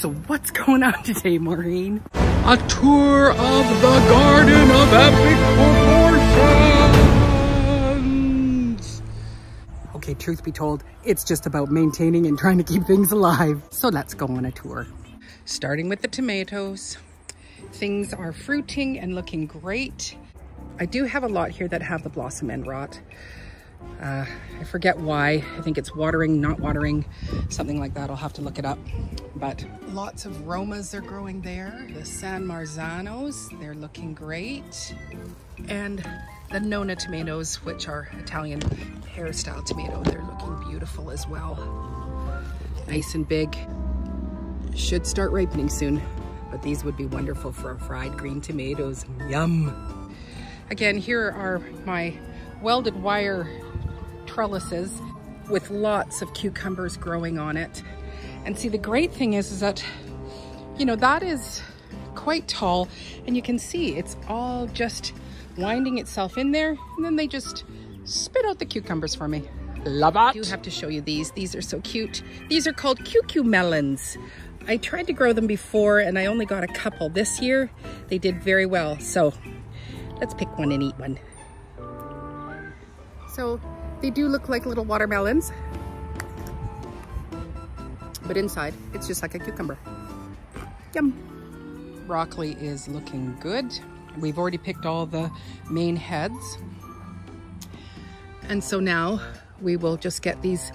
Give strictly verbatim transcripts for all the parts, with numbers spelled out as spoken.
So what's going on today, Maureen? A tour of the Garden of Epic Proportions! Okay, truth be told, it's just about maintaining and trying to keep things alive. So let's go on a tour. Starting with the tomatoes. Things are fruiting and looking great. I do have a lot here that have the blossom end rot. Uh, I forget why. I think it's watering, not watering, something like that. I'll have to look it up. But lots of Romas are growing there. The San Marzanos, they're looking great. And the Nona tomatoes, which are Italian pear style tomato, they're looking beautiful as well. Nice and big. Should start ripening soon, but these would be wonderful for our fried green tomatoes. Yum! Again, here are my welded wire trellises with lots of cucumbers growing on it. And see, the great thing is, is that, you know, that is quite tall, and you can see it's all just winding itself in there, and then they just spit out the cucumbers for me. Love it. I do have to show you these. These are so cute. These are called cucumelons. I tried to grow them before and I only got a couple. This year they did very well, so let's pick one and eat one. So they do look like little watermelons, but inside it's just like a cucumber. Yum. Broccoli is looking good. We've already picked all the main heads. And so now we will just get these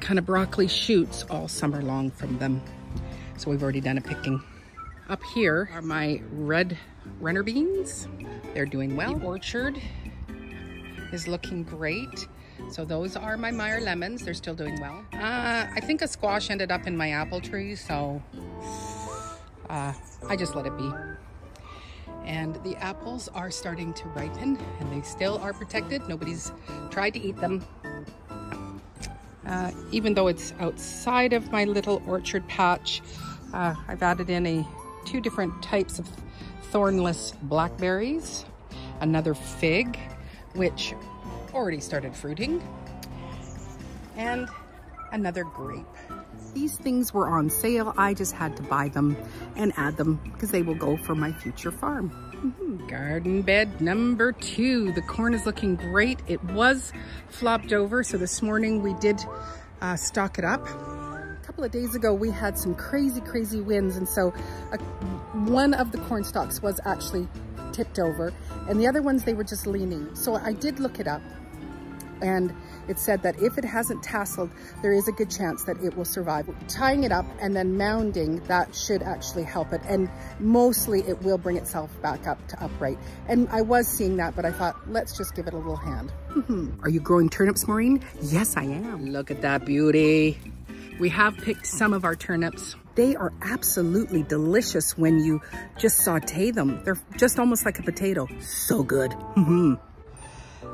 kind of broccoli shoots all summer long from them. So we've already done a picking. Up here are my red runner beans. They're doing well. The orchard is looking great. So those are my Meyer lemons. They're still doing well. Uh, I think a squash ended up in my apple tree, so uh, I just let it be. And the apples are starting to ripen and they still are protected. Nobody's tried to eat them. Uh, even though it's outside of my little orchard patch, uh, I've added in a, two different types of thornless blackberries, another fig, which already started fruiting, and another grape. These things were on sale. I just had to buy them and add them because they will go for my future farm. Mm-hmm. Garden bed number two. The corn is looking great. It was flopped over, so this morning we did uh, stock it up. A couple of days ago we had some crazy, crazy winds, and so a, one of the corn stalks was actually tipped over, and the other ones, they were just leaning. So I did look it up, and it said that if it hasn't tasseled, there is a good chance that it will survive. Tying it up and then mounding, that should actually help it, and mostly it will bring itself back up to upright. And I was seeing that, but I thought, let's just give it a little hand. Mm-hmm. Are you growing turnips, Maureen? Yes, I am. Look at that beauty. We have picked some of our turnips. They are absolutely delicious when you just saute them. They're just almost like a potato. So good. Mm-hmm.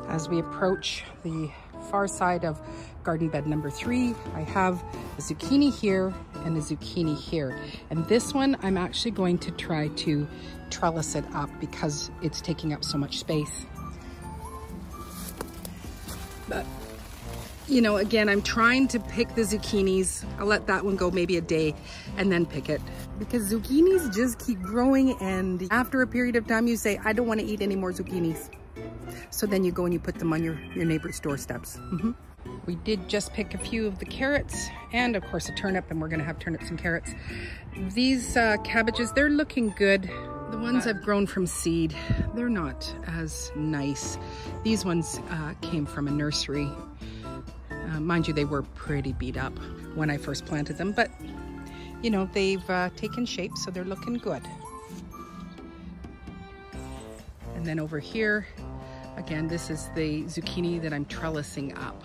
As we approach the far side of garden bed number three, I have a zucchini here and a zucchini here. And this one, I'm actually going to try to trellis it up because it's taking up so much space. But you know, again, I'm trying to pick the zucchinis. I'll let that one go maybe a day and then pick it, because zucchinis just keep growing, and after a period of time you say, I don't want to eat any more zucchinis. So then you go and you put them on your, your neighbor's doorsteps. Mm-hmm. We did just pick a few of the carrots and of course a turnip, and we're going to have turnips and carrots. These uh, cabbages, they're looking good. The ones I've grown from seed, they're not as nice. These ones uh, came from a nursery. Uh, mind you, they were pretty beat up when I first planted them, but you know, they've uh, taken shape, so they're looking good. And then over here, again, this is the zucchini that I'm trellising up.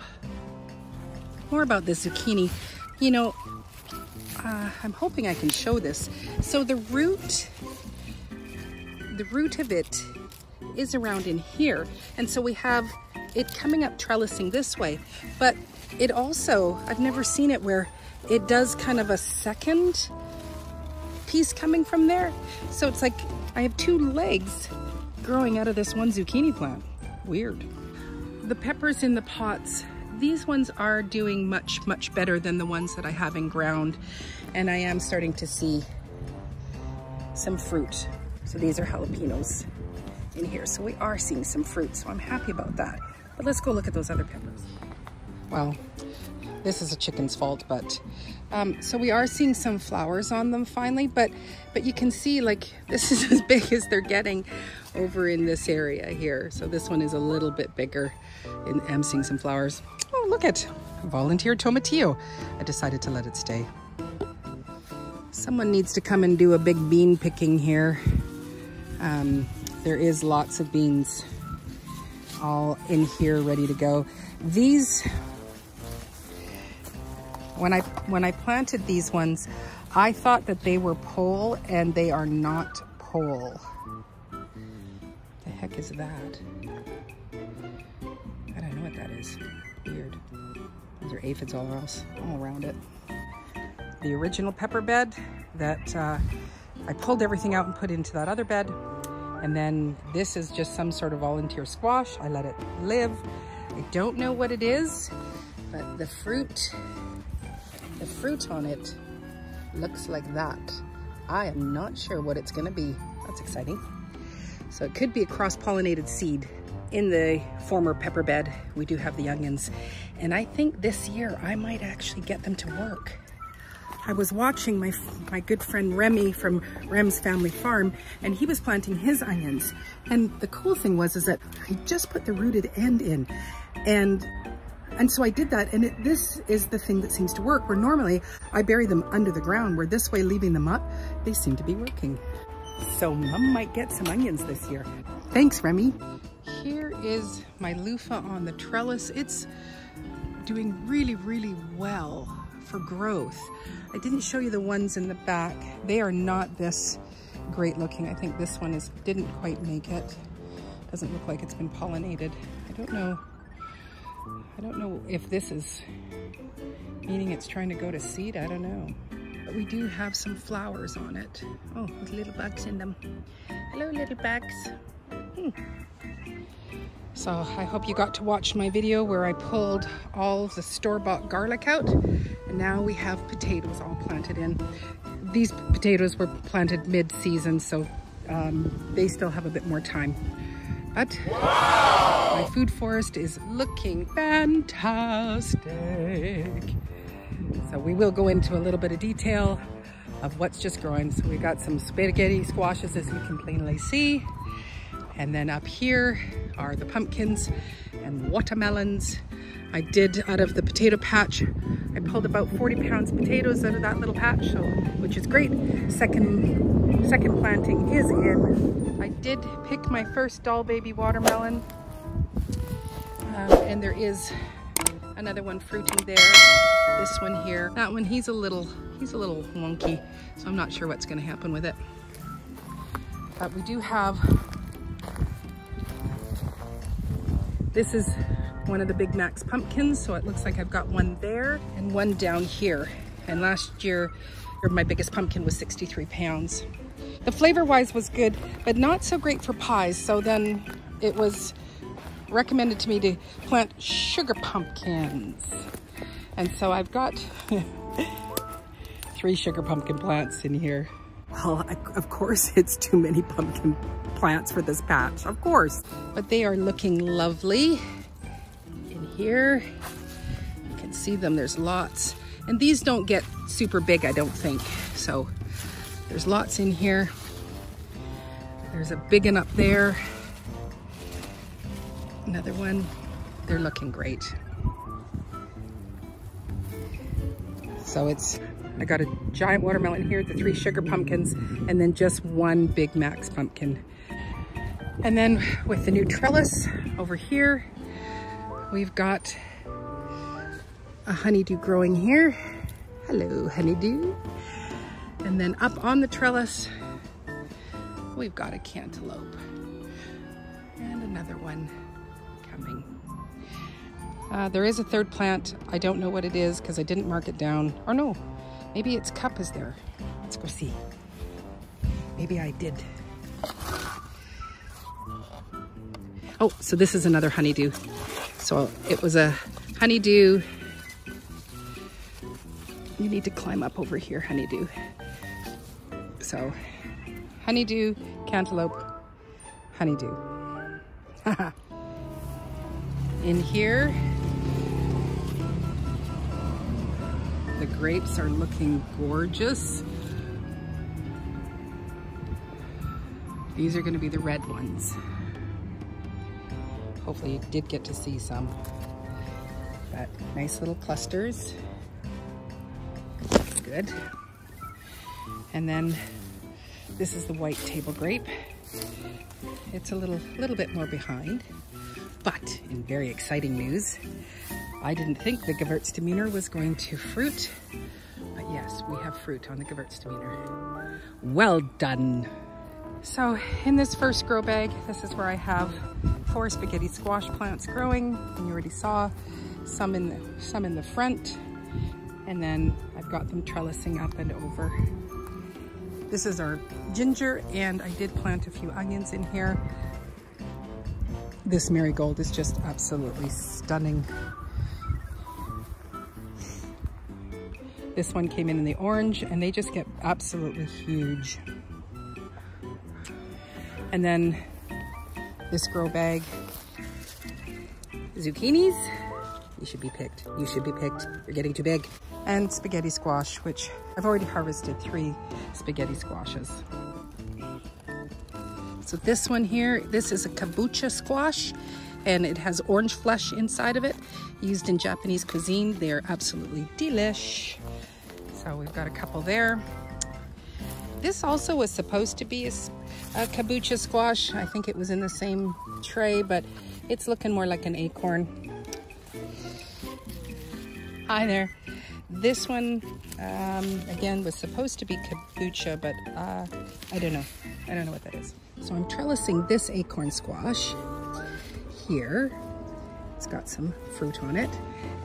More about the zucchini, you know, uh, I'm hoping I can show this. So the root, the root of it is around in here, and so we have it coming up trellising this way, but it also, I've never seen it where it does kind of a second piece coming from there. So it's like I have two legs growing out of this one zucchini plant. Weird. The peppers in the pots, these ones are doing much, much better than the ones that I have in ground. and I am starting to see some fruit. So these are jalapenos in here. So we are seeing some fruit, so I'm happy about that. But let's go look at those other peppers. Wow, this is a chicken's fault, but um, so we are seeing some flowers on them finally, but but you can see like this is as big as they're getting over in this area here. So this one is a little bit bigger and I'm seeing some flowers. Oh, look at volunteer tomatillo. I decided to let it stay. Someone needs to come and do a big bean picking here. Um, there is lots of beans all in here ready to go. These, when I, when I planted these ones, I thought that they were pole and they are not pole. The heck is that? I don't know what that is. Weird. Those are aphids all else, all around it. The original pepper bed that uh, I pulled everything out and put into that other bed. And then this is just some sort of volunteer squash. I let it live. I don't know what it is, but the fruit, the fruit on it looks like that. I am not sure what it's gonna be. That's exciting. So it could be a cross-pollinated seed. In the former pepper bed, we do have the onions. And I think this year I might actually get them to work. I was watching my, my good friend Remy from Rem's Family Farm, and he was planting his onions. And the cool thing was is that I just put the rooted end in. And, and so I did that, and it, this is the thing that seems to work, where normally I bury them under the ground, where this way leaving them up, they seem to be working. So Mum might get some onions this year. Thanks, Remy. Here is my loofah on the trellis. It's doing really, really well for growth. I didn't show you the ones in the back. They are not this great looking. I think this one is didn't quite make it. Doesn't look like it's been pollinated. I don't know. I don't know if this is meaning it's trying to go to seed. I don't know. But we do have some flowers on it. Oh, with little bugs in them. Hello, little bugs. Hmm. So I hope you got to watch my video where I pulled all of the store-bought garlic out, and now we have potatoes all planted in. These potatoes were planted mid-season, so um, they still have a bit more time. But wow! My food forest is looking fantastic. So we will go into a little bit of detail of what's just growing. So we got some spaghetti squashes, as you can plainly see. And then up here are the pumpkins and watermelons. I did out of the potato patch, I pulled about forty pounds of potatoes out of that little patch, so, which is great. Second, second planting is in. I did pick my first doll baby watermelon. Um, and there is another one fruiting there. This one here, that one, he's a little, he's a little wonky. So I'm not sure what's gonna happen with it. But we do have, this is one of the Big Mac's pumpkins, so it looks like I've got one there and one down here. And last year, my biggest pumpkin was sixty-three pounds. The flavor-wise was good, but not so great for pies. So then it was recommended to me to plant sugar pumpkins. And so I've got three sugar pumpkin plants in here. Well, I, of course it's too many pumpkin plants for this patch, of course. But they are looking lovely. In here, you can see them, there's lots. And these don't get super big, I don't think. So there's lots in here. There's a big one up there. Another one, they're looking great. So it's, I got a giant watermelon here, the three sugar pumpkins, and then just one Big Mac's pumpkin. And then with the new trellis over here, we've got a honeydew growing here. Hello, honeydew. And then up on the trellis, we've got a cantaloupe and another one coming. Uh, there is a third plant. I don't know what it is because I didn't mark it down. Or no. Maybe its cup is there. Let's go see. Maybe I did. Oh, so this is another honeydew. So it was a honeydew You need to climb up over here, honeydew. So, honeydew, cantaloupe, honeydew. In here, the grapes are looking gorgeous. These are going to be the red ones. Hopefully you did get to see some. But nice little clusters. That's good. And then this is the white table grape. It's a little, little bit more behind. But in very exciting news, I didn't think the Gewurztemuner was going to fruit. But yes, we have fruit on the Gewurztemuner. Well done. So in this first grow bag, this is where I have four spaghetti squash plants growing, and you already saw some in the, some in the front, and then I've got them trellising up and over. This is our ginger, and I did plant a few onions in here. This marigold is just absolutely stunning. This one came in in the orange, and they just get absolutely huge. And then this grow bag, zucchinis, you should be picked, you should be picked, you're getting too big. And spaghetti squash, which I've already harvested three spaghetti squashes. So this one here, this is a kabocha squash, and it has orange flesh inside of it, used in Japanese cuisine. They are absolutely delish. So we've got a couple there. This also was supposed to be a, a kabocha squash. I think it was in the same tray, but it's looking more like an acorn. Hi there. This one, um, again, was supposed to be kabocha, but uh, I don't know. I don't know what that is. So I'm trellising this acorn squash here. It's got some fruit on it.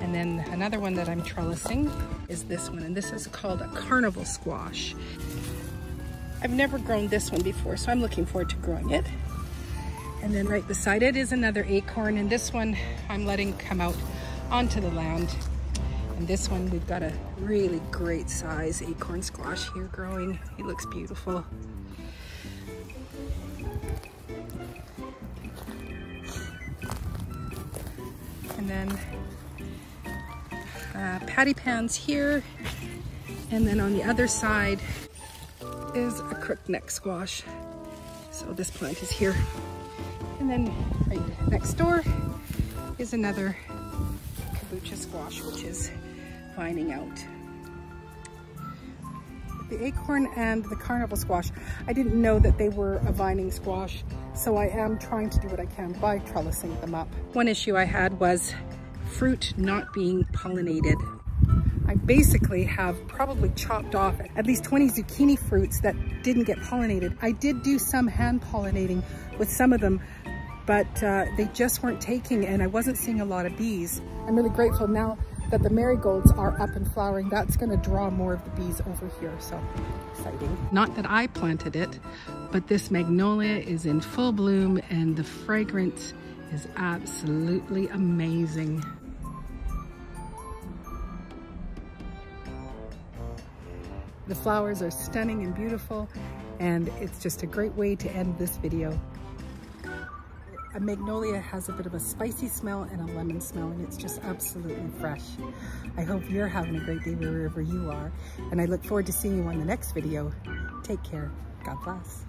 And then another one that I'm trellising is this one, and this is called a carnival squash. I've never grown this one before, so I'm looking forward to growing it. And then right beside it is another acorn, and this one I'm letting come out onto the land. And this one, we've got a really great size acorn squash here growing. It looks beautiful. And then uh, patty pans here. And then on the other side is a crookneck squash. So this plant is here. And then right next door is another kabocha squash, which is vining out. The acorn and the carnival squash, I didn't know that they were a vining squash, so I am trying to do what I can by trellising them up. One issue I had was fruit not being pollinated. I basically have probably chopped off at least twenty zucchini fruits that didn't get pollinated. I did do some hand pollinating with some of them, but uh, they just weren't taking, and I wasn't seeing a lot of bees. I'm really grateful now that the marigolds are up and flowering. That's gonna draw more of the bees over here, so exciting. Not that I planted it, but this magnolia is in full bloom, and the fragrance is absolutely amazing. The flowers are stunning and beautiful, and it's just a great way to end this video. A magnolia has a bit of a spicy smell and a lemon smell, and it's just absolutely fresh. I hope you're having a great day wherever you are, and I look forward to seeing you on the next video. Take care. God bless.